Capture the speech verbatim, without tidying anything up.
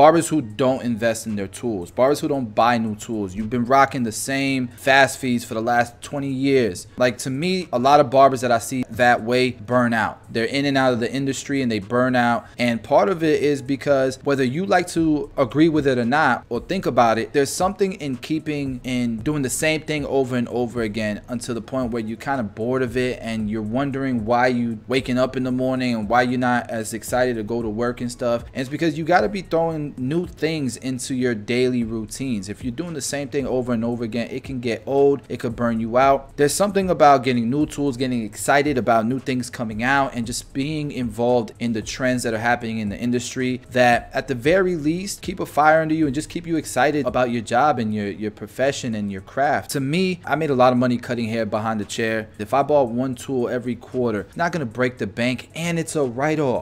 Barbers who don't invest in their tools, barbers who don't buy new tools. You've been rocking the same fast feeds for the last twenty years. Like, to me, a lot of barbers that I see that way burn out. They're in and out of the industry and they burn out. And part of it is because, whether you like to agree with it or not, or think about it, there's something in keeping and doing the same thing over and over again until the point where you're kind of bored of it and you're wondering why you waking up in the morning and why you're not as excited to go to work and stuff. And it's because you got to be throwing new things into your daily routines. If you're doing the same thing over and over again, it can get old, it could burn you out. There's something about getting new tools, getting excited about new things coming out, and just being involved in the trends that are happening in the industry that, at the very least, keep a fire under you and just keep you excited about your job and your, your profession and your craft. To me, I made a lot of money cutting hair behind the chair. If I bought one tool every quarter, it's not gonna break the bank and it's a write-off.